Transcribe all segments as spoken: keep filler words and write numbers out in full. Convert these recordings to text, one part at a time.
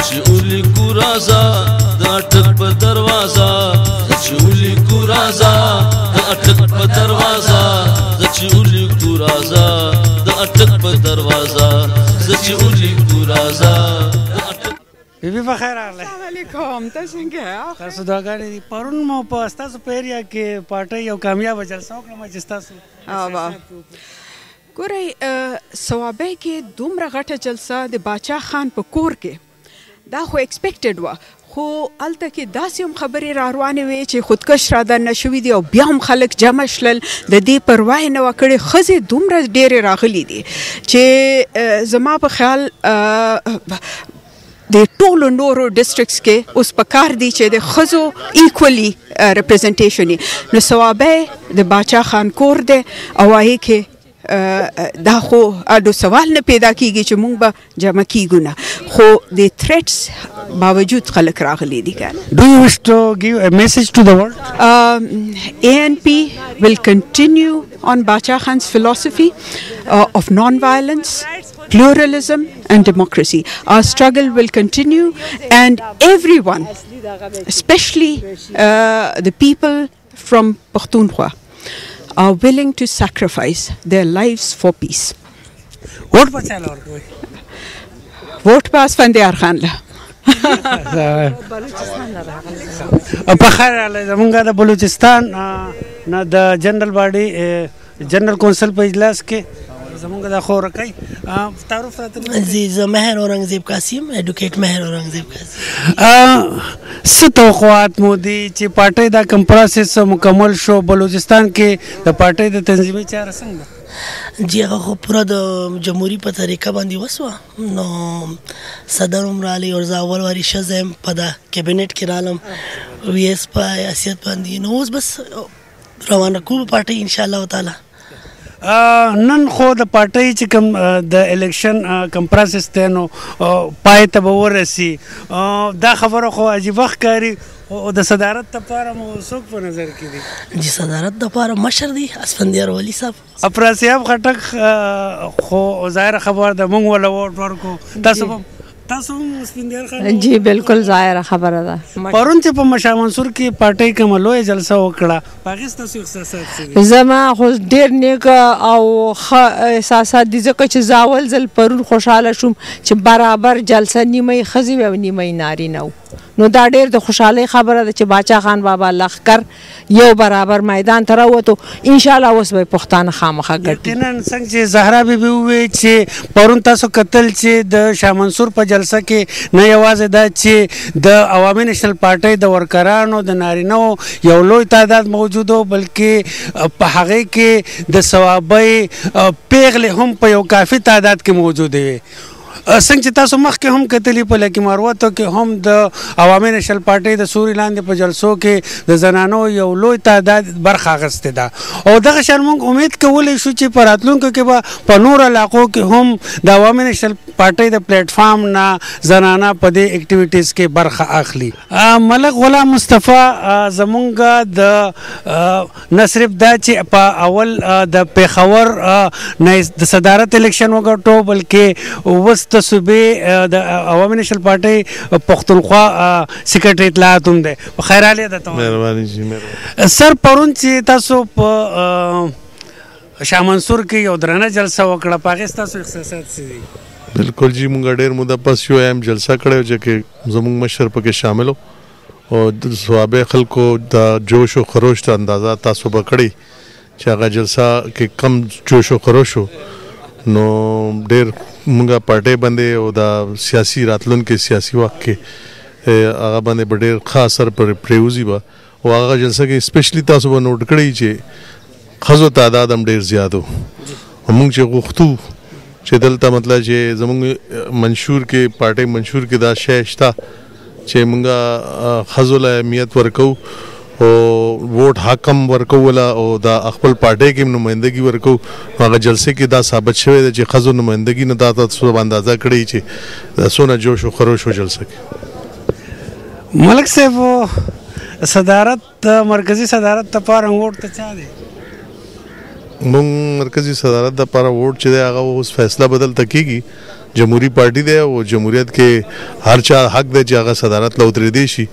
सचुली कुराजा अटक पर दरवाजा सचुली कुराजा अटक पर दरवाजा सचुली कुराजा अटक पर दरवाजा सचुली कुराजा बीबी बखैर आले वालेकुम तसंगे तसो दगारी परुन मो पस्ता सुपेरिया के पार्टी यो कामयाब जलसा क्रमा जस्ता सु हां वाह ګورئ ثوابه کې دومره غټه جلسه د باچا خان په کور کې دا خو اکسپیکټډ و خو الته کې داسې هم خبرې را روانې وي چې خودکش را ده نشوي دي او بیا هم خلک جمع شلل د دې پروا نه وکړي خزې دومره ډېرې راغلي دي چې زما په خیال د ټولو نورو ډسټرکټس کې اوس په کار دي چې د خزو ایکولی ریپرزنټیشن نو ثوابه د باچا خان کور دی او هغه کې دا خو اډو سوال نه پیدا کیږي چې مونږ به جمع کیږو نه خو د ثریټس باوجود خلک راغلي دي کنه Do you wish to give a message to the world um, A N P will continue on Bacha Khan's philosophy uh, of non-violence pluralism and democracy our struggle will continue and everyone especially uh, the people from Pashtunkhwa are willing to sacrifice their lives for peace. Vote for Salor. Vote for Asfandyar Khan. Baluchistan. Baluchistan. Na the general body, general council pe ijlas ke. Zamunga da khor kai. Taruf ratin. Aziz Meher Aurangzeb Qasim, Educate Meher Aurangzeb Qasim. ستوقعات مودي چې پارټي دا کمپراسس مکمل شو بلوچستان کې د پارټي د تنظیمي چارې څنګه دي هغه خو پوره د جمهوریت په طریقه باندې وسوه نو صدر عمر علي ورزا اول واري شزم په د کابینټ کې رالم وی اس پا حیثیت باندې نو اوس بس روانه کوو پارټي ان شاء الله تعالی نن خو د پارټۍ چې کوم د الیکشن کمپراسس دی نو پای ته به ورسي دا خبره خو عجیبه ښکاري او د صدارت دپاره مو څوک په نظر کې دي چې صدارت دپاره مشر دی اسفندیار ولي صاحب افراسیاب خټک خو ظاهره خبره ده مونږ ولا ووټ ورکړو تاسو تاسو اسفندیار خان جی بالکل ظاهره خبره ده پرون چې په مشا منصور کې پارټۍ کومه لویه جلسه وکړه پاکستان تاسو احساسات څه زما خو ډېر نیک او احساسات دي ځکه چې زاول زل پرون خوشاله شوم چې برابر جلسه نیمه خزی و نیمه ناری نو نو دا ډېر د خوشحالۍ خبره ده چې باچا خان بابا لخکر یو برابر میدان ته راووتو انشاءالله اوس به یې پښتانه خامخا ګټي یقینا څنګه چې زهرا بي بي وویل چې پرون تاسو کتل چې د شاه منصور په جلسه کې نه یوازې دا چې د عوامي نېشنل پارټۍ د ورکرانو د نارینو یو لوی تعداد موجود و بلکې په هغې کې د ثوابۍ پیغلې هم په یو کافي تعداد کې موجودې وې څنګه چې تاسو مخکې هم کتلي په لکه مروتو کې هم د عوامي نشل پارټۍ د سوري لاندې په جلسو کې د زنانو یو لوی تعداد برخه اخیستې ده او دغه شان موږ امید کولی شو چې په راتلونکو کې به په نورو علاقو کې هم د عوامي نشل پارټۍ د پلیټفارم نه زنانه په دې اکټیویټیز کې برخه اخلي ملک غلام مصطفی زمونږ د نه صرف دا چې په اول د پیښور نه د صدارت الیکشن وګټو بلکې اوس د صوبې د عوامي نېشنل پارټۍ پښتونخوا سیکرټري اطلاعات هم دی خیر حال یې درته مهرباني سر پرون چې تاسو په شاه منصور کې یو درنه جلسه وکړه په هغې ستاسو احساسات څه دي بالکل جی موږ ډېر موده پس یو ایم جلسه کړې چې کې زموږ مشر پکې شامل و او د ثوابه خلکو د جوش و خروش ته اندازه تاسو به کړي چې هغه جلسه کې کم جوش و خروش و نو ډېر مونږه پارټۍ باندې او د سیاسي راتلونکي سیاسي وخت کې هغه باندې به ډېر ښه اثر پر پرېوځي به او هغه جلسه کې اسپیشلي تاسو به نوټ کړئ چې ښځو تعداد هم ډېر زیات و موږ چې غوښتو چې دلته مطلب چې زموږ منشور کې پارټۍ منشور کې دا شی شته چې موږ ښځو له اهمیت ورکوو او ووټ حق هم ورکوو ولا او دا خپل پارټۍ کې نمایندګي ورکوو هغه جلسې کې دا ثابت شوی دی چې ښځو نمایندګي نه دا تاسو اندازه کړی چې څونه جوش و خروش و جلسه کې ملک صاحب صدارت مرکزي صدارت دپاره ووټ ته چا دی موږ مرکزي صدارت دپاره ووټ چې دی هغه اوس فیصله بدلته کیږي जमहूरी पार्टी दे वो जमहूरीत के हर चार हक दे जगह सदारत ला उतरे देशी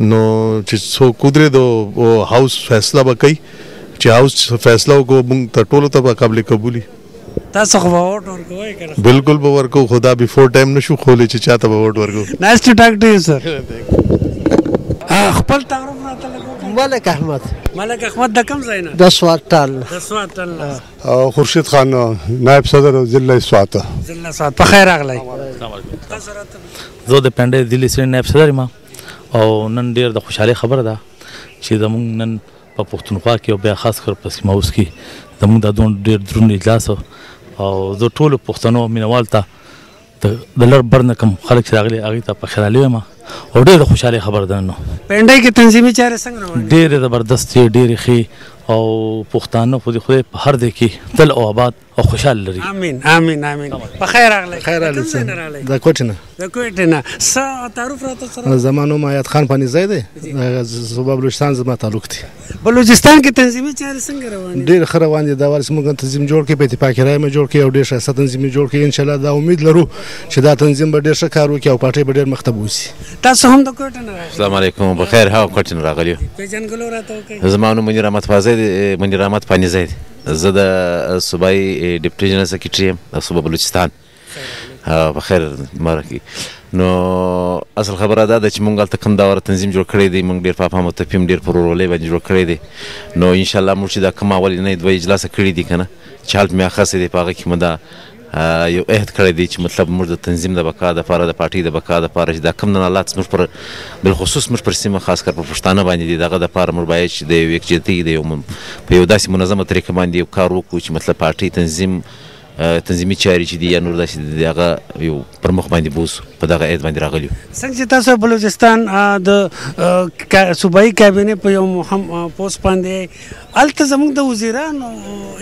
नो सो कुदरे दो वो हाउस फैसला बकई चे हाउस फैसला को टोलो तब काबिल कबूली बिल्कुल बवर को खुदा बिफोर टाइम न शु खोले चे चाहता बवर वर्गो nice to talk to you sir खपल तारुफ ना तलगो मलक अहमद मलक अहमद द कम जाइना द स्वात ताल द स्वात ताल खुर्शीद खान नायब सदर जिला स्वात जिला स्वात बखैर अगले जो डिपेंड दिल्ली से नायब सदर मा और नन देर द खुशहाली खबर दा ची दमन नन पख्तूनख्वा की और खास कर पश्चिमा उसकी दमन द दोन देर द्रुन इजलास और जो टोल पख्तनो मिनवाल ता दलर बरन कम खलक चरागले आगे ता बखैर अली मा और ढेर खुशहाली खबर दानो पेंडे की तंजीमी चारे संग ढेर जबरदस्त ढेर खी और पुख्तानो खुद खुद हर देखी तल और आबाद और खुशहाल लरी आमीन आमीन आमीन बखैर अगले खैर अली से द कोटना द कोटना स तारुफ रहा तो जमानो में आयत खान पानी जायद सुबह बलूचिस्तान से ताल्लुक थी बलूचिस्तान की तंजीमी चारे संग रवानी ढेर खरवान द वारिस मुगन तंजीम जोड़ के पेती पाखराय में जोड़ के और ढेर सा तंजीम जोड़ के इंशाल्लाह द उम्मीद लरू शदा तंजीम बडे शकारु के और पाटे बडे मखतबूसी तासो हम द कोटन अस्सलाम वालेकुम बखैर हा कोटन रागलियो पेजन गलो रहता हो जमानो मुनीर अहमद फाजिद मुनीर अहमद पानी जायद ज़दा सूबाई डिप्टी जनरल सेक्रेटरी है सूबा बलूचिस्तान हाँ बखैर मारकी नो असल खबर अदा दच मंगल तक हम दावर तंजीम जोड़ खड़े दी मंगलेर पापा मत फिम देर पुरो रोले बन जोड़ खड़े दी नो इंशाल्लाह मुर्शिदा कमा वाली नहीं दवाई इजलास खड़ी दी खाना चाल में आखा से दे पागे कि मदा यो एहत खड़े दी मतलब मुर्द तंजीम द बका द फारा द पार्टी द बका द फारा द कम न अल्लाह मुर पर बिलखुसूस मुर पर सिम खास कर पश्ताना बानी दी द फारा मुर बायच दे एक जती दे पे उदासी मुनज़म तरीके मान दी का रो कुछ मतलब पार्टी तंजीम तंजीमी चारी ची दी या नूर दासी दी दा यो प्रमुख बानी बूस पदा का एहत बानी रागलियो संगीता से बलूचिस्तान द सूबाई कैबिनेट पे हम पोस्ट पांदे अलत زموږ د وزیرانو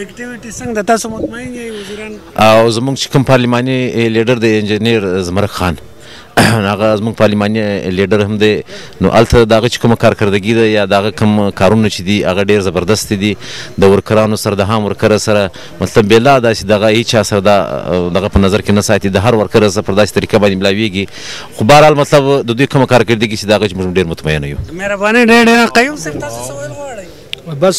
اکټیویټی څنګه د تاسو مطمئن یې وزیران او زموږ کوم پارلماني لیډر د انجنیر زمرک خان هغه زموږ پارلماني لیډر هم دی نو الته دغه کوم کارکردګي ده یا دغه کوم کارونه چې دی هغه ډیر زبردست دي د ورکرانو سره د هم ورکر سره مطلب بلا داسې دغه هیڅ اثر دغه په نظر کې نه ساتي د هر ورکر سره پر داسې طریقه باندې ملاویږي خو بهرحال مطلب د دوی کوم کارکردګي چې دغه موږ ډیر مطمئن یو مهرباني ډیر ډیر قیوم صاحب تاسو سوال غواړئ بس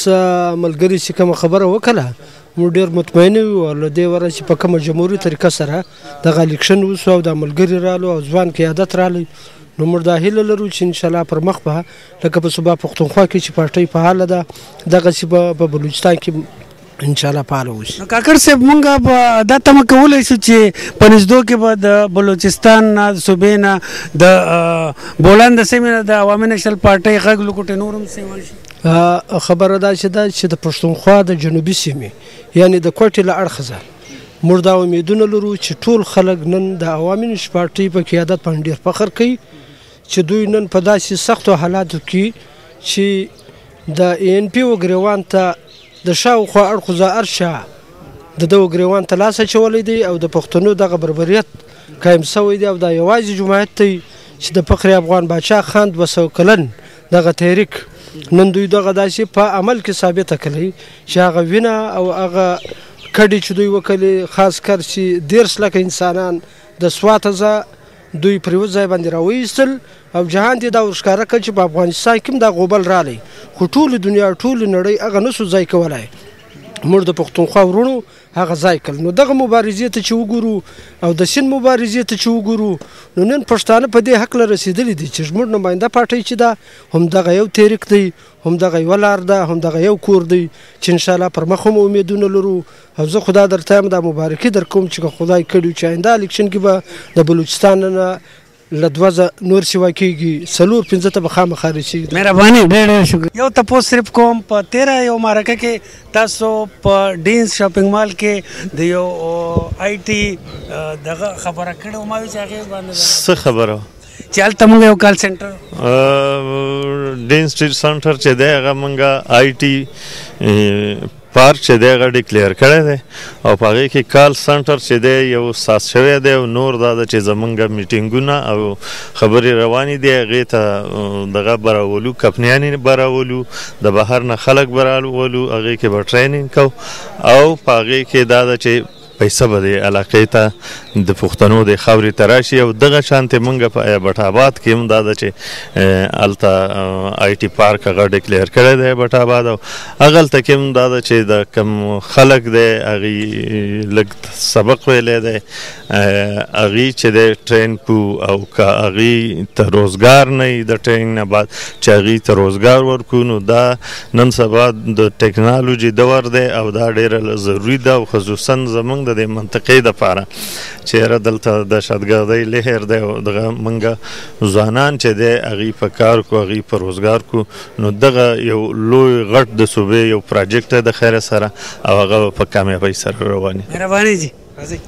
ملګری چې کوم خبره وکړه مو ډیر مطمئن یو ول دی ور چې په کوم جمهوریت طریقه سره د الیکشن وسو او د ملګری رالو او ځوان قیادت رالو نو موږ د هیله لرو چې ان شاء الله پر مخ به لکه په صوبه پښتونخوا کې چې پارټي په حال ده دغه چې په بلوچستان کې ان شاء الله پاره وشي کاکر صاحب مونږه دا تم کولای شو چې پنځدو کې به د بلوچستان صوبې نه د بولند سیمه د عوامي نشل پارټي غږ لوکټ نورم سیمه شي خبره دا چې دا چې د پښتونخوا د جنوبي سیمې یعنی د کوټې له اړخه ځه موږ دا امیدونه لرو چې ټول خلک نن د عوامي نشل پارټۍ په قیادت باندې ډېر فخر کوي چې دوی نن په داسې سختو حالاتو کې چې د ای ان پي او ګریوان ته د شاوخوا اړخو ځه ارشا د دغو ګریوان ته لاس اچولی دی او د پښتنو دغه بربریت قایم سوی دی او دا یوازې جماعت دی چې د فخر افغان باچا خان دوه سوه کلن دغه تحریک نن دوی دغه داسې په عمل کې ثابته کړی چې هغه وینه او هغه کډې چې دوی وکړي خاص کر چې دیرش لکه انسانان د سوات ځه دوی پر یوه ځای باندې راوایستل او جهان ته دا ورښکاره کړ چې په افغانستان کې هم دا غوبل رالی خو ټولې دنیا ټولې نړۍ هغه نه سو ځای کولی موږ د پښتونخوا ورونو هغه ځای کړل نو دغه مبارزې ته چې وګورو او د سیند مبارزې ته چې وګورو نو نن پښتانه په دې حقله رسېدلي دي چې زموږ نماینده پارټۍ چې ده همدغه یو تحریک دی همدغه یوه لار ده همدغه یو کور دی چې انشاءالله پر مخ هم امیدونه لرو او زه خدا درته یم دا مبارکي در کوم چې که خدای کړي چې آینده الیکشن کې به د بلوچستان نه له دوه زه نور سوا کېږي څلور پنځه ته به خامخا رسېږي مهرباني ډېر ډېر شکر یو تپوس صرف کوم په تیره یو معرکه کې تاسو په ډینس شاپنګ مال کې د یو آی ټي دغه خبره کړې وه ما ویل چې هغې باندې څه خبره چې هلته مونږ یو کال سینټر ډینس سټریټ سینټر چې دی هغه مونږ آی ټي پارک چې دی هغه ډیکلیئر کړی دی او په هغې کې کال سنټر چې دی یو ساس شوی دی او نور دا ده چې زمونږ میټینګونه او خبرې روانې دي هغې ته دغه به راولو کپنیانې به راولو د بهر نه خلک به راولو هغې کې به ټرینینګ کو او په هغې کې دا ده چې پیسې به د علاقې ته د پښتنو د خاورې ته راشي او دغه شانتې موږ په بټه آباد کې هم دا ده چې هلته آی ټي پارک هغه ډکلیئر کړی دی بټه آباد او هغه هلته کې هم دا ده چې د کوم خلک دی هغې لږ سبق ویلی دی هغې چې دی ټرین کو او که هغې ته روزګار نه وي د ټرین نه بعد چې هغې ته روزګار ورکو نو دا نن سبا د ټکنالوژي دور دی او دا ډېره ضروري ده او خصوصا زموږ د دې منطقې دپاره چېره دلته دهشتګردۍ لهر دی او دغه موږ ځوانان چې دی هغې په کار کو هغې په روزګار کو نو دغه یو لوی غټ د صوبې یو پروجیکټ دی د خیره سره او هغه به په کامیابۍ سره روانې روانې دي راځئ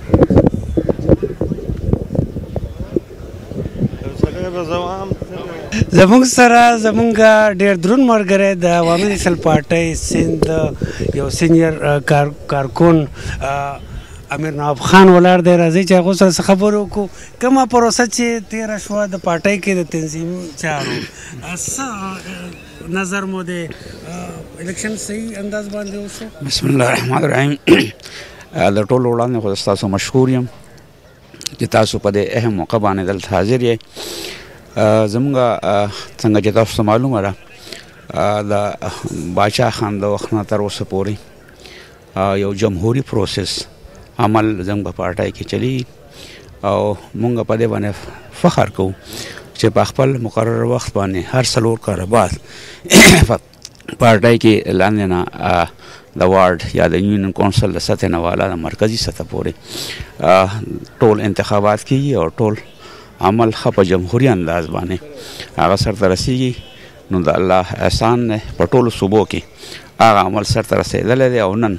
زمونږ سره زمونږ ډېر دروند ملګری د عوامي نېشنل پارټۍ سند یو سینیر کارکون امیر نواب خان ولاړ دی راځئ چې هغو سره څه خبرې وکړو کومه پروسه چې تېره شوه د پارټۍ کې د تنظیمي چارو څه نظر مو دی الیکشن صحیح انداز باندې وشو؟ بسم الله الرحمن الرحیم. له ټولو وړاندې خو ستاسو مشهور یم چې تاسو په دې اهم موقع باندې دلته حاضر یې. زمونږه څنګه چې تاسو ته معلومه ده د باچا خان د وخت نه تر اوسه پورې یو جمهوري پروسس عمل زمونږ په پارټۍ کې چلیږي او مونږ په دې باندې فخر کوو چې په خپل مقرر وخت باندې هر څلور کاله بعد پارټۍ کې لاندې نه د وارډ یا د یونین کونسل د سطح نه والا د مرکزي سطح پورې ټول انتخابات کیږي او ټول عمل ښه په جمهوري انداز باندې هغه سرته رسیږي. نو د الله احسان دی په ټولو صوبو کې هغه عمل سرته رسېدلی دی او نن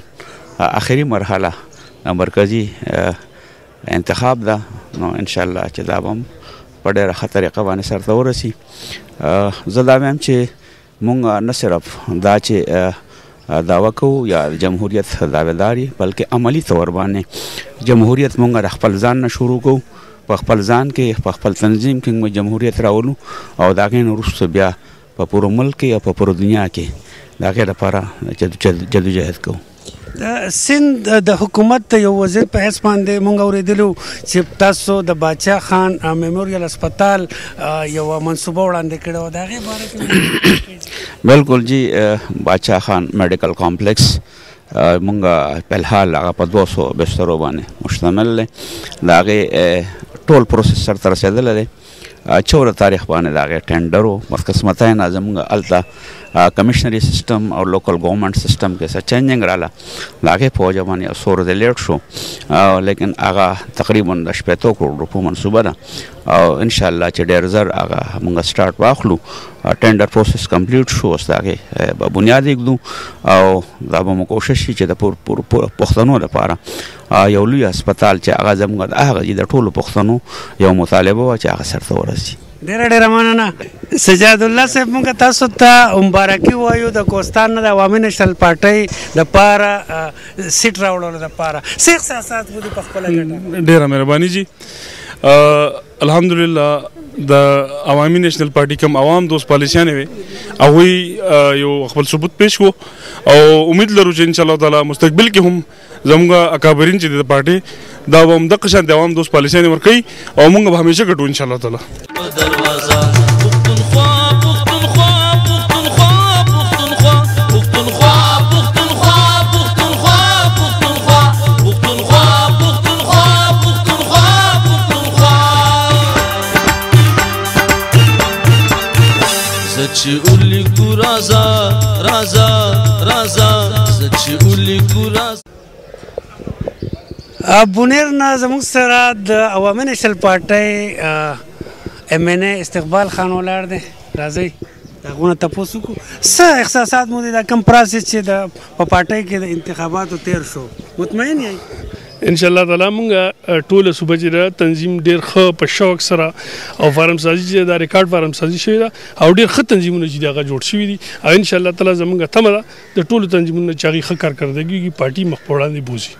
اخري مرحله د مرکزي انتخاب ده. نو انشاءالله چې دا به هم په ډېره ښه طریقه باندې سرته ورسي. زه دا وایم چې موږ نه صرف دا چې دعوه کوو یا جمهوریت دعوېدار یي بلکې عملي طور باندې جمهوریت موږ د خپل ځان نه شروع کوو. په خپل ځان کې په خپل تنظیم کې موږ جمهوریت راولو او د هغې نه وروسته بیا په پورو ملک کې او په پورو دنیا کې د هغې لپاره جدوجهد کوو. د سند د حکومت یو وزیر په حیث باندې موږ اورېدلو چې تاسو د باچا خان میموریل هسپتال یوه منصوبه وړاندې کړې وه د هغې باره کې؟ بالکل جی. باچا خان میډیکل کمپلیکس موږ فلحال هغه په دوه سوه بسترو باندې مشتمل دی. د هغې ټول پروسس سرته رسېدلی دی. چوره تاریخ باندې د هغې ټینډر و بدقسمتۍ نه زموږ هلته کمیشنري سسټم او لوکل ګورمنټ سسټم کې څه چینجنګ راله د هغې په وجه باندې څو ورځې لیټ شو لیکن هغه تقریبا د شپېتو کروړو روپو منصوبه ده او انشاءالله چې ډېر زر هغه موږ سټارټ واخلو. ټینډر پروسس کمپلیټ شو اوس د هغې به بنیاد ایږدو او دا به مو کوشش شي چې د پښتنو لپاره یو لوی هسپتال چې هغه زموږ د هغه د ټولو پښتنو یو مطالبه وه چې هغه سرته ورسي. ډېره ډېره مننه سجاد الله صاحب. موږ تاسو ته مبارکي وایو د کوستان نه د عوامي نېشنل پارټۍ دپاره سیټ راوړلو دپاره څه احساسات مو دي په خپله ګټه؟ ډېره مهرباني جي. الحمدلله د عوامي نېشنل پارټۍ کوم عوام دوست پالیسیانې وې هغوی یو خپل ثبوت پیش کو او امید لرو چې انشاءالله تعالی مستقبل کې هم زموږ اکابرین چې دي د پارټۍ دا به همدغه شان د عوام دوست پالیسیانې ورکوي او موږ به همیشه ګټو انشاءالله تعالی. دروازه پښتونخوا پښتونخوا پښتونخوا پښتونخوا پښتونخوا پښتونخوا پښتونخوا پښتونخوا پښتونخوا پښتونخوا پښتونخوا پښتونخوا زچ اولی کو رازا رازا رازا زچ اولی کو رازا. بونیر نه زموږ سره د عوامي نېشنل پارټۍ ام این اے استقبال خان ولاړ دی راځئ د هغو نه تپوس وکړو څه احساسات مو دی دا کوم پروسس چې د په پارټۍ کې د انتخاباتو تېر شو مطمئن یې؟ انشاءالله تعالی موږ ټوله صوبه چې ده تنظیم ډېر ښه په شوق سره او فارم سازي چې دا ریکارډ فارم سازي شوې ده او ډېر ښه تنظیمونه چې دي هغه جوړ شوي دي او انشاءالله تعالی زموږ تمه ده د ټولو تنظیمونو چې هغې ښه کارکردګي پارټۍ مخ په وړاندې بوځي.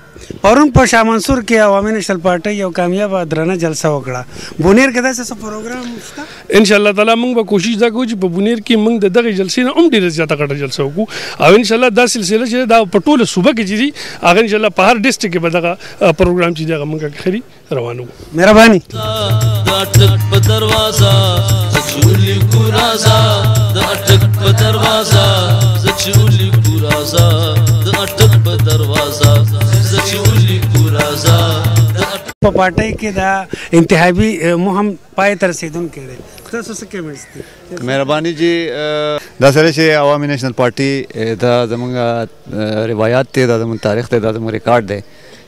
और उन पर शाह मंसूर के अवामी नेशनल पार्टी या कामयाब अदराना जलसा वकड़ा बुनेर के दस से प्रोग्राम मुस्ता इंशाल्लाह ताला मंग बा कोशिश दा कुछ बुनेर की मंग द दगे जलसे ना उम डीर ज्यादा कटा जलसा को अब इंशाल्लाह दा सिलसिला जे दा पटोल सुबह की जी आगे इंशाल्लाह पहाड़ डिस्ट्रिक्ट के बदगा प्रोग्राम चीज दा मंग खरी रवाना मेहरबानी अटक पर दरवाजा चूली कुराजा अटक पर दरवाजा चूली कुराजा अटक पर दरवाजा पार्टी के दा इंतहाबी मुहम पाए तरसीदन के रे दस सौ के मिलती मेहरबानी जी दसरे से अवामी नेशनल पार्टी दा जमंगा रिवायत ते दा जमंग तारीख ते दा जमंग रिकॉर्ड दे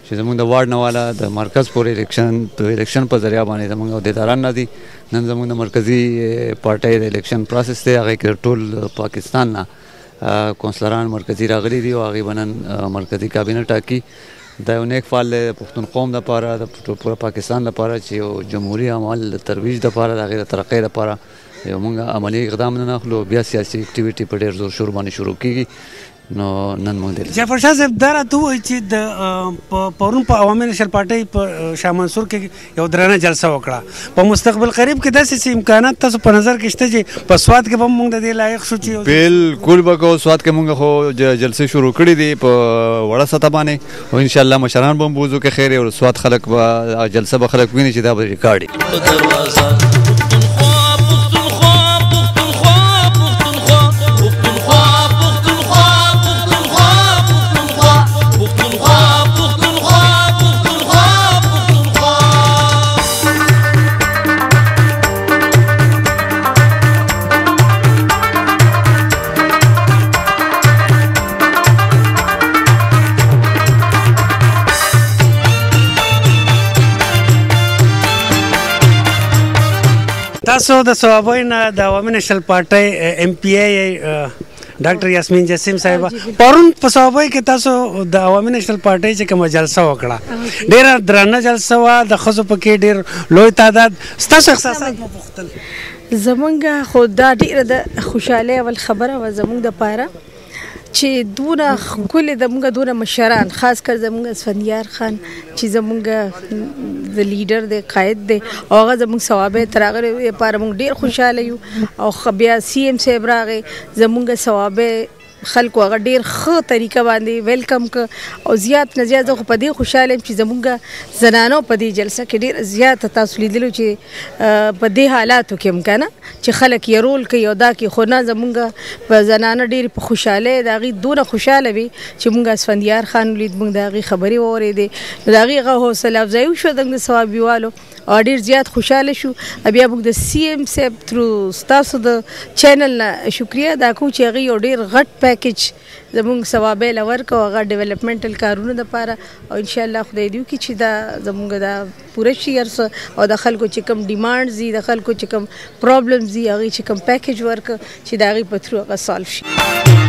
چې زمونږ د وارډ نه والا د مرکز پورې الیکشن د الیکشن په ذریعہ باندې زمونږ عہدیداران نه دي نن زمونږ د مرکزي پارټۍ د الیکشن پروسس ته هغه ټول پاکستان نه کونسلران مرکزي راغلي دي او هغه باندې مرکزي کابینه ټاکي دا یو نیک فعال پښتون قوم د پاره د پوره پاکستان د پاره چې یو جمهوریت عمل ترویج د پاره د غیر ترقې د پاره یو موږ عملی اقدام نه اخلو بیا سیاسي اکټیویټي په ډېر زور شور باندې شروع کیږي نو نن مونږ دل جعفر شاه صاحب دره دوه چې د پرون په عوامي نشر پارټي په شاه منصور کې یو درانه جلسه وکړه په مستقبل قریب کې داسې امکانات تاسو په نظر کې شته چې په سواد کې هم مونږ د دې لایق شو چې بالکل به کو سواد کې مونږ خو جلسه شروع کړې دي په وړه سطح باندې او ان شاء الله مشران به بوزو کې خیر او سواد خلک به جلسه به خلک ویني چې دا به ریکارډ تاسو د سوابینا د عوامي نشل پارټۍ ام پی ای ډاکټر یاسمین جسیم صاحب پرون په سوابۍ کې تاسو د عوامي نشل پارټۍ چې کوم جلسه وکړه ډېر درنه جلسه وا د خزو پکې ډېر لوی تعداد ستاسو احساسات مو پوښتل زمونږ خو دا ډېر د خوشحالۍ او خبره و زمونږ د پاره چې دونه ښکلې زموږ دونه مشران خاص کر زموږ اسفندیار خان چې زموږ د لیډر دی قائد دی او هغه زموږ ثوابې تر هغه لپاره موږ ډېر خوشحاله یو او بیا سی ایم صاحب راغی زموږ ثوابې خلکو هغه ډېر ښه طریقه باندې ویلکم که او زیات نه زیات زه خو په دې خوشحاله یم چې زموږ زنانو په دې جلسه کې ډېر زیات تاسو لیدلو چې په دې حالاتو کې هم که نه چې خلک یې رول کوي او دا کې خو نه زموږ په زنانه ډېرې په خوشحاله د هغې دونه خوشحاله وي چې موږ اسفندیار خان ولید موږ د هغې خبرې واورېدې د هغې هغه حوصله افزایي وشوه زموږ د ثوابیوالو او ډېر زیات خوشحاله شو بیا موږ د سی ایم صاحب ترو ستاسو د چینل نه شکریه دا کوم چې هغې یو ډېر غټ पैकेज زموږ ثوابې له ورکو هغه ډیولپمنټل کارونو دپاره او انشاءالله خدای دې وکړي چې دا زموږ دا پوره شي هر څه او د خلکو چې کوم ډیمانډز دي د خلکو چې کوم پرابلمز دي هغې چې کوم پیکیج ورکړه چې د هغې په تھرو هغه سالو شي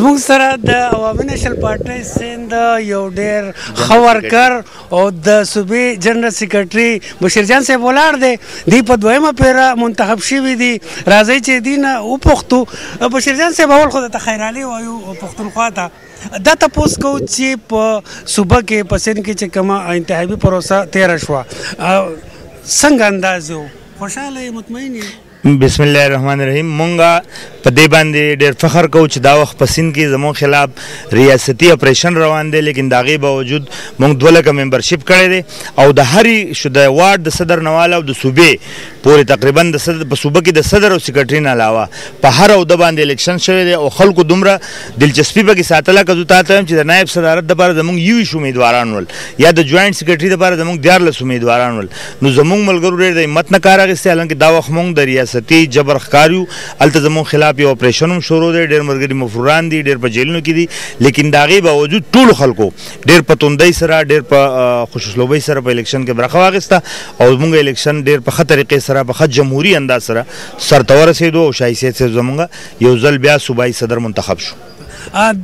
زموږ سره د عوامي نشل پارټۍ سیند یو ډېر ښه ورکر او د صوبې جنرال سیکرټري بشیر جان صاحب ولاړ دی دوی په دویمه پیره منتخب شوي دي راځئ چې دوی نه وپوښتو بشیر جان صاحب اول خو درته خیرالي وایو پښتونخوا ته دا تپوس کوو چې په صوبه کې په سیند کې چې کومه انتخابي پروسه تېره شوه څنګه انداز یو خوشحاله یې مطمئن یې بسم الله الرحمن الرحیم مونږه په دې باندې ډېر فخر کوو چې دا وخت په سیند کې زموږ خلاف ریاستي اپریشن روان دی لیکن د هغې باوجود مونږ دوه لکه ممبرشپ کړی دی او د هرې شو د واډ د صدر نواله او د صوبې پورې تقریبا د صدر په صوبه کې د صدر او سیکرټري نه علاوه په هر عوده باندې الیکشن شوی دی او خلکو دومره دلچسپي پکې ساتله که زه تا ته وایم چې د نایب صدارت دپاره زموږ یوویشت امیدواران ول یا د جوائنټ سیکرټري دپاره زموږ دیارلس امیدواران ول نو زموږ ملګرو ډېر د همت نه کار اخیستی حالانکه دا وخت مونږ د ریاست ستی جبر خکاریو الته زموږ خلاف یو اپریشن هم شروع دی ډېر ملګري مفروران دي ډېر په جیلونو کې دي لیکن د هغې باوجود ټولو خلکو ډېر په توندۍ سره ډېر په خوشسلوبۍ سره په الیکشن کې برخه واخیسته او زموږ الیکشن ډېر په ښه طریقې سره په ښه جمهوري انداز سره سرته ورسېدو او شایسیت صاحب زموږ یو ځل بیا صوبایي صدر منتخب شو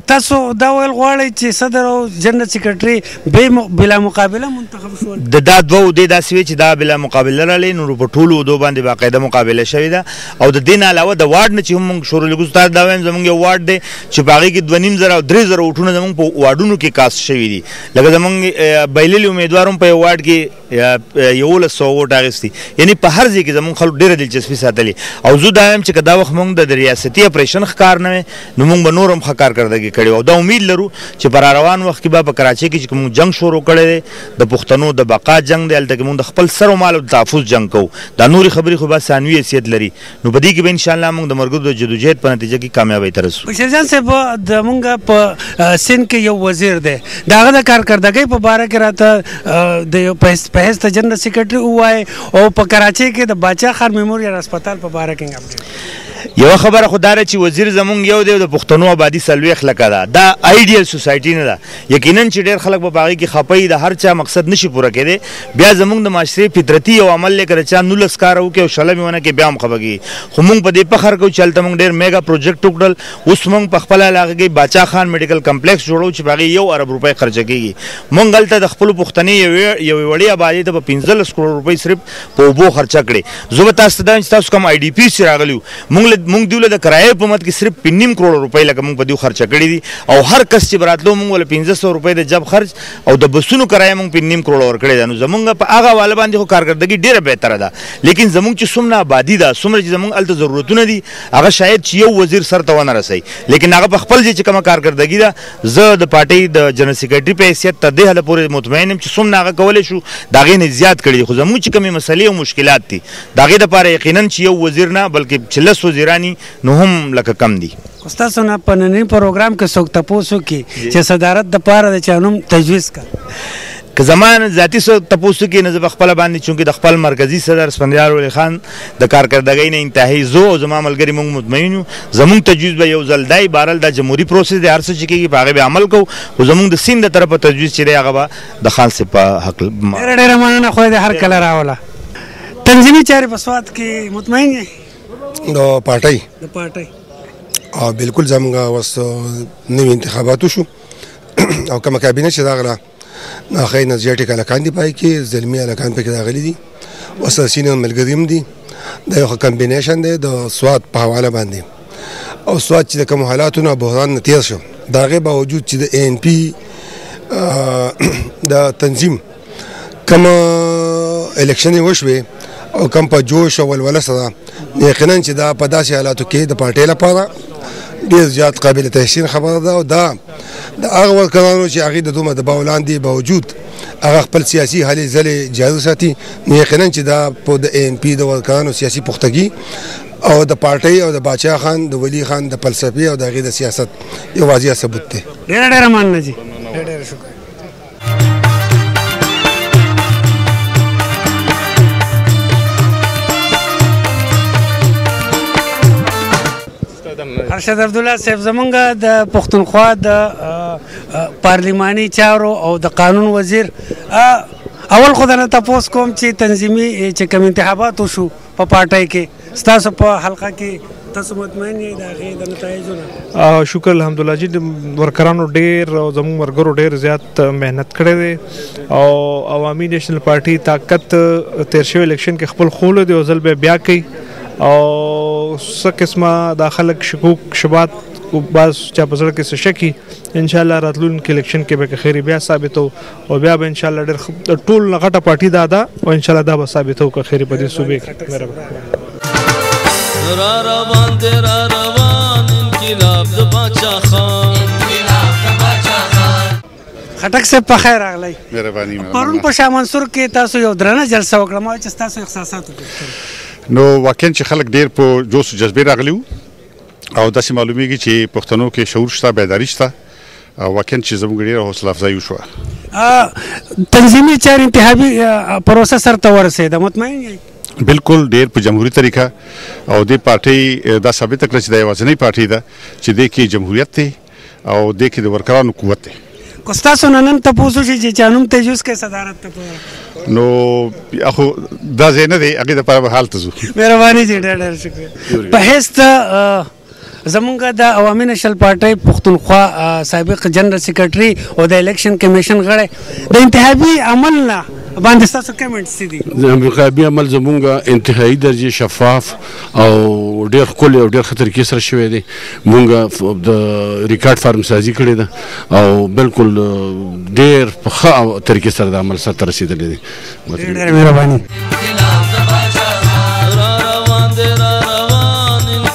تاسو دا ویل غواړئ چې صدر او جنرال سیکرټري بلا مقابله منتخب شول؟ د دا دوه دې داسې وي چې دا بلا مقابله راغلی نو په ټولو عدو باندې باقاعده مقابله شوې ده. او د دې نه علاوه د واډ نه چې هم موږ شورو لګو استاد دا وایم زموږ یو واډ دی چې په هغې کې دوه نیم زره او درې زره ووټونه زموږ په واډونو کې کاست شوي دي. لکه زموږ بایللي امیدوار هم په یو واډ کې یولس سوه ووټ اخیستي، یعنې په هر ځای کې زموږ خلکو ډېره دلچسپي ساتلې. او زه دا وایم چې که دا وخت موږ د ریاستي اپریشن ښکار نه وی نو موږ به نور هم ښه کارکردګي کړې. او دا امید لرو چې په راروان وخت کې به په کراچۍ کې چې موږ جنګ شروع کړی دی د پښتنو د بقا جنګ دی، هلته کې موږ د خپل سر و مال د تحفظ جنګ کوو. دا نورې خبرې خو به ثانوي حیثیت لري، نو په دې کې به انشاءالله موږ د ملګرو د جدوجهد په نتیجه کې کامیابۍ ته رسو. بشیر جان صاحب زموږ په سند کې یو وزیر دی، د هغه د کارکردګۍ په باره کې راته د یو پهسته جنرال سیکرټري ووایې او په کراچۍ کې د باچا خان میموریل هسپتال په باره کې اپډیټ. یوه خبره خو دا ده چې وزیر زموږ یو دی د پښتنو آبادي څلوېښت لکه ده، دا آیډیل سوسایټي نه ده. یقینا چې ډېر خلک به په هغې کې خپه وي، د هر چا مقصد نشي پوره کېدی. بیا زموږ د معاشرې فطرتي یو عمل دی که د چا نولس کاره وکړي او شلمې ونه کې بیا هم خفه کېږي. خو موږ په دې فخر کوو چې هلته موږ ډېر میګا پروجیکټ وکړل. اوس موږ په خپله علاقه کې باچا خان میډیکل کمپلیکس جوړو چې په هغې یو ارب روپۍ خرچه کېږي. موږ هلته د خپلو پښتنې یوې وړې آبادۍ ته په پنځلس کروړ روپۍ صرف په اوبو خرچه کړې. زه به تاسو ته دا وایم چې تاسو کوم آی ډي پیز چې راغلي وو مونږ دیوله د کرایه په مد کې صرف په نیم کروڑ روپۍ لکه مونږ په دیو خرچه کړي دي. او هر کس چې به راتلو مونږ ول پنځه سوه روپۍ د جب خرچ او د بسونو کرایه مونږ په نیم کروڑ ورکړې ده. نو زمونږ په هغه حواله باندې خو کارکردګي ډېره بهتره ده. لیکن زمونږ چې څومره آبادي ده، څومره چې زمونږ هلته ضرورتونه دي، هغه شاید چې یو وزیر سر ته ونه رسوي. لیکن هغه په خپل ځای چې کومه کارکردګي ده، زه د پارټۍ د جنرال سیکرټري په حیثیت تر دې حله پورې مطمئن یم چې څومره هغه کولی شو د هغې نه زیات کړي دي. خو زمونږ چې کومې مسلې او مشکلات دي د هغې دپاره یقینا چې یو وزیر نه بلکې چې لس وزیر نو هم لکه کم دي. استاد نه په ننني پروګرام کې څوک تپوس وکړي چې صدارت دپاره د چا نوم تجویز کړه؟ که زما ذاتي تپوس وکړي نه زه به خپله باندې چونکې د خپل مرکزي صدر اسفندیار ولی خان د کارکردګۍ نه انتهایي زه او زما ملګري موږ مطمئن یو. زموږ تجویز به یو ځل دی، بهرحال دا جمهوري پروسس دی، هر څه چې کېږي په هغې به عمل کوو. خو زموږ د سیند د طرفه تجویز چې دی هغه به د خان صاحب په حق. ډېره ډېره مننه، خدای دې هر کله راوله. تنظیمي چارې په سوات کې مطمئن یې؟ د پارټۍ د پارټۍ او بالکل زموږ اوس نوي انتخاباتو شو او کومه کابینه چې راغله هغې نظریاټیک هلکان دي، په هغې کې زلمي هلکان پکې راغلي دي. اوس سینې ملګري هم دي. دا یو ښه کمبینیشن دی د سوات په حواله باندې. او سوات چې د کومو حالاتو نه بحران نه تیر شو د هغې باوجود چې د ای ان پي د تنظیم کومه الیکشنې وشوې او کم په جوش او ولوله سره یقینا چې دا په داسې حالاتو کې د پارټۍ لپاره ډېر زیات قابل تحسین خبره ده. او دا د هغه ورکرانو چې هغې د دومره دباو لاندې باوجود هغه خپل سیاسي هلې ځلې جاري ساتي، نو یقینا چې دا په د ای ان پي د ورکرانو سیاسي پختګي او د پارټۍ او د باچا خان د ولي خان د فلسفې او د هغې د سیاست یو واضح ثبوت دی. ډېره ډېره مننه جي، ډېر ډېر شکر. ارشد عبدالله صاحب زمونږ د پښتونخوا د پارلماني چارو او د قانون وزیر، اول خو درنه تپوس کوم چې تنظیمي چې کوم انتخابات وشو په پارټۍ کې ستاسو په حلقه کې تاسو مطمئن یې د هغې د نتایجو نه؟ شکر الحمدلله جي، د ورکرانو ډېر او زموږ ملګرو ډېر زیات محنت کړی دی. او عوامي نیشنل پارټۍ طاقت تېر شوي الیکشن کې خپل خولو دی او ځل به بیا کوي. او څه قسمه دا خلک شکوک شبات بعض چا په زړه کې څه شک وي، انشاءالله راتلونکي الیکشن کې به که خیر بیا ثابتو او بیا به انشاءالله ډېر د ټول نه غټه پارټي دا ده او انشاءالله دا به ثابتو که خیر په دې صوبې کې. را روان دی را روان انقلاب د باچا خان. خټک صاحب په خیر راغلی. مهرباني. پرون په شاه منصور کې تاسو یو درنه جلسه وکړه، ما چې ستاسو احساسات وکړل نو واقعاً چې خلک ډېر په جوش و جذبې راغلي وو او داسې معلومیږي چې پښتنو کې شعور شته، بیداري شته او واقعاً چې زموږ ډېره حوصله افزایي وشوه. تنظیمي چارې انتخابي پروسه سرته ورسېده، مطمئن یې؟ بلکل ډېر په جمهوري طریقه. او دې پارټۍ دا ثابته کړه چې دا یوازینۍ پارټۍ ده چې دې کې جمهوریت دی او دې کې د ورکرانو قوت دی. که ستاسو نه نن تپوس وشي چې چا نوم تجویز کوي صدارت ته په نو خو دا ځای نه دی هغې دپاره به هلته ځو. مهرباني جي، ډېر ډېر شکر. په حیث د जमुनगा द अवामी नेशनल पार्टी पख्तूनख्वा साबिक जनरल सेक्रेटरी और द इलेक्शन कमीशन गड़े द इंतहाबी अमल ना बांधस्ता सके मिनट सीधी इंतहाबी अमल जमुनगा इंतहाई दर्जे शफाफ और डेर कुल और डेर खतर की सर शवे दे मुंगा द रिकॉर्ड फार्म साजी कड़े दा और बिल्कुल डेर खा तरीके सर द अमल सतर रसीद ले दे मेहरबानी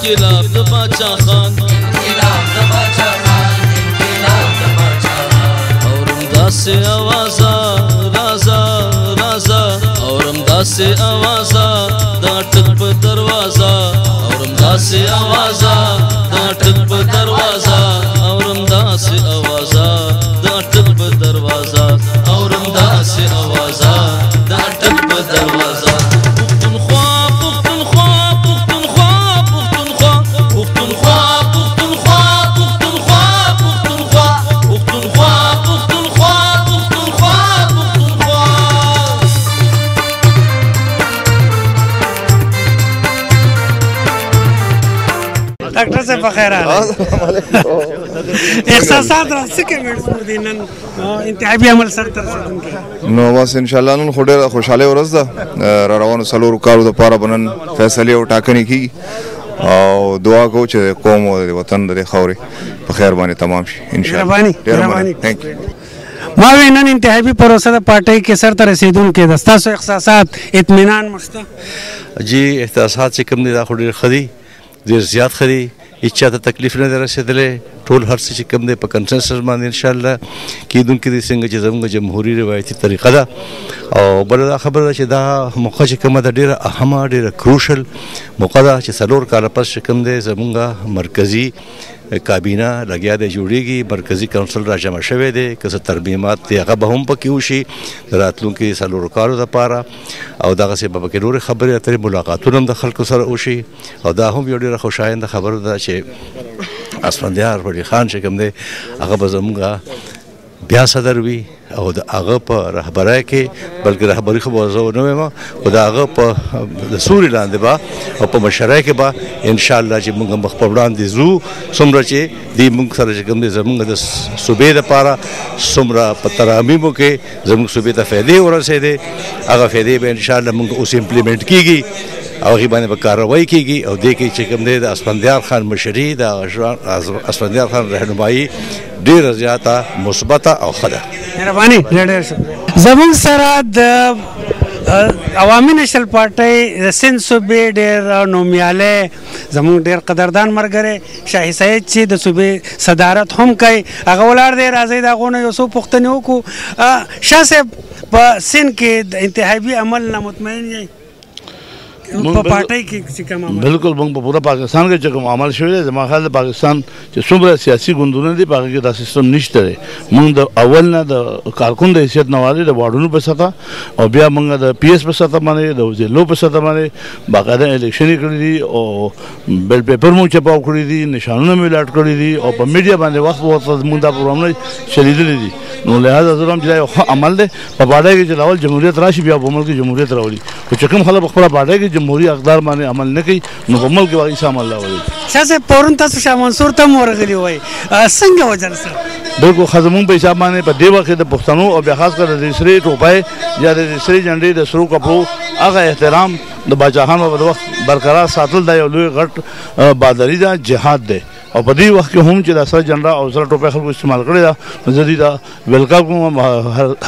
इंकिलाब द बाचा खान इंकिलाब द बाचा खान इंकिलाब द बाचा खान और उमदा से आवाजा राजा राजा और उमदा से आवाजा डांटक पर दरवाजा और उमदा से आवाजा डांटक पर दरवाजा और उमदा से आवाजा डांटक पर दरवाजा और उमदा से आवाजा डांटक पर दरवाजा डॉक्टर से बखैर आ نو واس ان شاء الله نن خوډه خوشاله ورځ ده را روانو سلور کارو د پاره بنن فیصله او ټاکنې کی او دعا کو چې قوم او وطن د خوري په خیر باندې تمام شي ان شاء الله مهرباني ثانک یو ما وینن انتخابی پروسه د پارټۍ کې سرته رسیدون کې د ستاسو احساسات اطمینان مشته جی احساسات چې کوم دي دا خوډه خدي ډېر زیات خري هیڅ چاته تکلیف نه در رسیدلی ټول هر څه چې کوم دی په کنسنسس باندې انشاءالله کېدونکي دي څنګه چې زموږ جمهوري روایتي طریقه ده او بله دا خبره ده چې دا موقع چې کومه ده ډېره اهمه ډېره کروشل موقع ده چې څلور کاله پس چې کوم دی زموږ مرکزي کابینه لګیا دی جوړېږي مرکزي کونسل را جمع شوی دی که څه ترمیمات دی هغه به هم پکې وشي د راتلونکي څلورو کالو دپاره او دغسې به پکې نورې خبرې اترې ملاقاتونه هم د خلکو سره وشي او دا هم یو ډېره خوشاینده خبره ده چې اسفندیار ولی خان چې کوم دی هغه به زموږ بیا صدر وي او د هغه په رهبرۍ کې بلکې رهبري خو به زه ونه ویمه خو د هغه په د سوري لاندې به او په مشرۍ کې به انشاءالله چې موږ هم به خپل وړاندې ځو څومره چې دې موږ سره چې کوم دی زموږ د صوبې دپاره څومره په ترامیم کې زموږ صوبې ته فایدې ورسېدې هغه فایدې به انشاءالله موږ اوس امپلیمنټ کېږي او هغې باندې به کاروایی کېږي او دې کې چې کوم دی د اسفندیار خان مشري د اسفندیار خان رهنمایي ډېره زیاته مثبته او ښه ده مهرباني ډېر ډېر شکر زموږ سره د عوامی نشل پارټۍ سند صوبې ډېر نومیالی زموږ ډېر قدردان ملګری شاهي سید چې د صوبې صدارت هم کوي هغه ولاړ دی راځئ د هغو نه یو څو پوښتنې وکړو شاه صاحب په سند کې د انتخابي عمل نه مطمئن یئ बिल्कुल पूरा पाकिस्तान के जगह अमल शुरू जमा ख्याल पाकिस्तान सुमरा सियासी गुंदूने दी पाकि के सिस्टम निश्चित है मंग द अव्वल ना द कारकुन द हैसियत नवाले द वार्डों पर सता और बिया मंगा द पीएस पर सता माने द जिलों पर सता माने बाकायदा इलेक्शन करी दी और बेल पेपर मुँह छपाव करी दी निशानों में लाट करी दी और पर मीडिया बांधे वक्त बहुत मंग दा प्रोग्राम ने शरीद ली दी लिहाजा हम जिला अमल दे पाटा के जलावल जमहूरियत राशि बिया अमल की जमहूरियत रावली तो चकम खलब अखबार पाटा के جمهوری اقدار باندې عمل نه کوي نو عمل کې واقعي سام الله وایي شاسې پرون تاسو شاه منصور ته مورغلی وای څنګه وجل سر بالکل خزمون په حساب باندې په دې وخت د پښتنو او بیا خاص کر د سری ټوپای یا د سری جنډې د سرو کپړو هغه احترام د باچا خان په وخت برقرار ساتل دا یو لوی غټ بادري دا جهاد دی او په دې وخت کې هم چې د سر جنډه او سره ټوپای خلکو استعمال کړی دا زه دې دا ویلکم کوم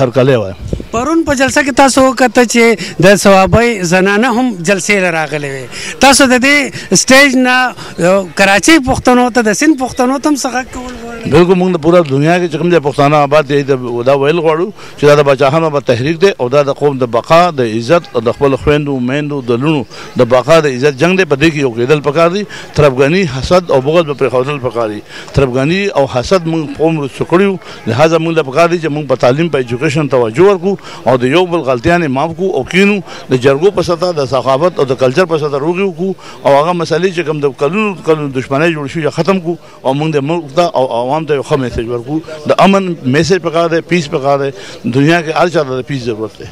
هر کله وایم پرون په جلسه کې تاسو وکته چې د ثوابۍ زنانه هم جلسې له راغلې وې تاسو د دې سټیج نه کراچۍ پښتنو ته د سند پښتنو ته هم څه کول غواړئ بالکل موږ د پوره دنیا کې چې کوم دی پښتانه آباد دی دا ویل غواړو چې دا د باچاهانو به تحریک دی او دا د قوم د بقا د عزت او د خپلو خویندو میندو د لوڼو د بقا د عزت جنګ دی په دې کې یو کېدل پکار دي طرفګاني حسد او بغض به پرې ښودل پکار دي طرفګاني او حسد موږ قوم رسو کړي لهذا موږ له پکار دي چې موږ په تعلیم په ایجوکیشن توجه ورکړو او د یو بل غلطیانې معاف کړو او کینو د جرګو په سطح د ثقافت او د کلچر په سطح روغې وکړو او هغه مسلې چې کوم د کلونو کلونو دښمنۍ جوړې شوې ختم کړو او موږ د ملک ته او عوام ته یو ښه میسج ورکړو د امن میسج پکار دی پیس پکار دی دنیا کې هر چا ته د پیس ضرورت دی